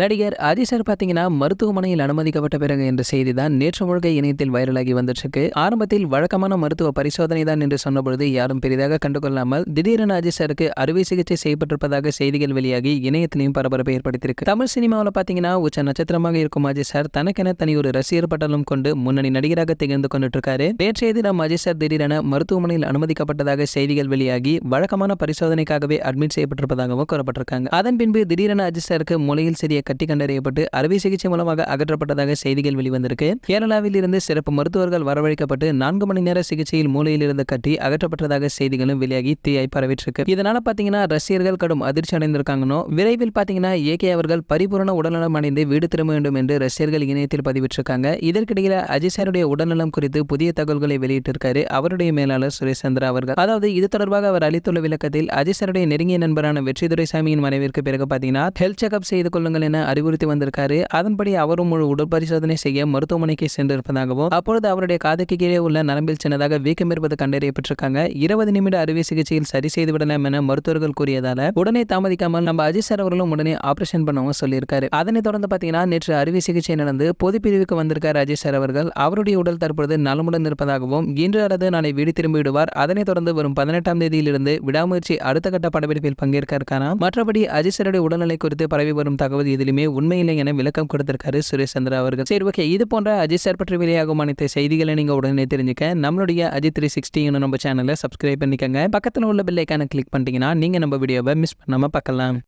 நடிகர் அஜித் சார் பார்த்தீங்கன்னா மருத்துவமனையில் அனுமதிக்கப்பட்ட பிறகு என்ற செய்தி தான் நேற்று முழுக்க இணையத்தில் வைரலாகி வந்துருக்கு. ஆரம்பத்தில் வழக்கமான மருத்துவ பரிசோதனை தான் என்று சொன்னபொழுது யாரும் பெரிதாக கண்டுகொள்ளாமல் திடீரென அஜித் சாருக்கு அறுவை சிகிச்சை செய்யப்பட்டிருப்பதாக செய்திகள் வெளியாகி இணையத்திலையும் பரபரப்பை ஏற்படுத்தியிருக்கு. தமிழ் சினிமாவில் பார்த்தீங்கன்னா உச்ச நட்சத்திரமாக இருக்கும் அஜித் சார் தனக்கென தனி ஒரு ரசிகர் பட்டலும் கொண்டு முன்னணி நடிகராக திகழ்ந்து கொண்டிருக்காரு. நேற்றைய தினம் அஜித் சார் திடீரென மருத்துவமனையில் அனுமதிக்கப்பட்டதாக செய்திகள் வெளியாகி வழக்கமான பரிசோதனைக்காகவே அட்மிட் செய்யப்பட்டிருப்பதாகவும் கூறப்பட்டிருக்காங்க. அதன் பின்பு திடீரென அஜித் சாருக்கு மூளையில் சரியாக கட்டி கண்டறியப்பட்டு அறுவை சிகிச்சை மூலமாக அகற்றப்பட்டதாக செய்திகள் வெளிவந்திருக்கு. கேரளாவில் இருந்து சிறப்பு மருத்துவர்கள் வரவழைக்கப்பட்டு 4 மணி நேர சிகிச்சையில் மூளையில் இருந்த கட்டி அகற்றப்பட்டதாக செய்திகளும் வெளியாகி தீயாய் பரவிட்டிருக்கு. இதனால பாத்தீங்கன்னா ரசிகர்கள் கடும் அதிர்ச்சி அடைந்திருக்காங்கன்னு விரைவில் பாத்தீங்கன்னா ஏகே அவர்கள் பரிபூரண உடல்நலம் அடைந்து வீடு திரும்ப வேண்டும் என்று ரசிகர்கள் இணையத்தில் பதிவிட்டிருக்காங்க. இதற்கிடையில் அஜித் சாருடைய உடல்நலம் குறித்து புதிய தகவல்களை வெளியிட்டிருக்காரு அவருடைய மேலாளர் சுரேஷ் சந்திரா அவர்கள். அதாவது இது தொடர்பாக அவர் அளித்துள்ள விளக்கத்தில் அஜித் சாருடைய நெருங்கிய நண்பரான வெற்றி துரைசாமியின் மனைவிற்கு பிறகு பாத்தீங்கன்னா ஹெல்த் செக்அப் செய்து கொள்ளுங்கள் அறிவுறுத்தி வந்திருக்காரு. அதன்படி அவரும் ஒரு உடல் பரிசோதனை செய்ய மருத்துவமனைக்கு சென்றிருப்பதாகவும் அப்பொழுது அவருடைய காதுக்கு கீழே உள்ள நரம்பில் சின்னதாக வீக்கம் இருப்பது கண்டறியப்பட்டிருக்காங்க. 20 நிமிட அறுவை சிகிச்சையில் சரி செய்து விடலாம் என மருத்துவர்கள் கூறியதால உடனே தாமதிக்காமல் நம்ம அஜித் சார் அவர்களும் உடனே ஆபரேஷன் பண்ணவும் சொல்லியிருக்காரு. அதனை தொடர்ந்து பாத்தீங்கன்னா நேற்று அறுவை சிகிச்சை நடந்து பொதுப்பிரிவுக்கு வந்திருக்காரு அஜித் சார் அவர்கள். அவருடைய உடல் தற்பொழுது நலமுடன் இருப்பதாகவும் இன்று அல்லது நாளை வீடு திரும்பி விடுவார். அதனைத் தொடர்ந்து வரும் 18ஆம் தேதியிலிருந்து விடாமுயற்சி அடுத்த கட்ட படப்பிடிப்பில் பங்கேற்க இருக்கானா. மற்றபடி அஜித் சாருடைய உடல்நிலை குறித்து பரவி வரும் தகவல் இதிலுமே உண்மையில்லை என விளக்கம் கொடுத்திருக்காரு சுரேஷ் சந்திரா அவர்கள். சரி, ஓகே, இது போன்ற அஜித் சார் பற்றி வெளியாகும் அனைத்து செய்திகளை நீங்க உடனே தெரிஞ்சுக்க நம்மளுடைய அஜித் 360 நம்ம சேனலை சப்ஸ்கிரைப் பண்ணிக்கங்க. பக்கத்தில் உள்ள பெல் ஐகானை கிளிக் பண்ணிட்டீங்கன்னா நீங்க நம்ம வீடியோவை மிஸ் பண்ணாம பார்க்கலாம்.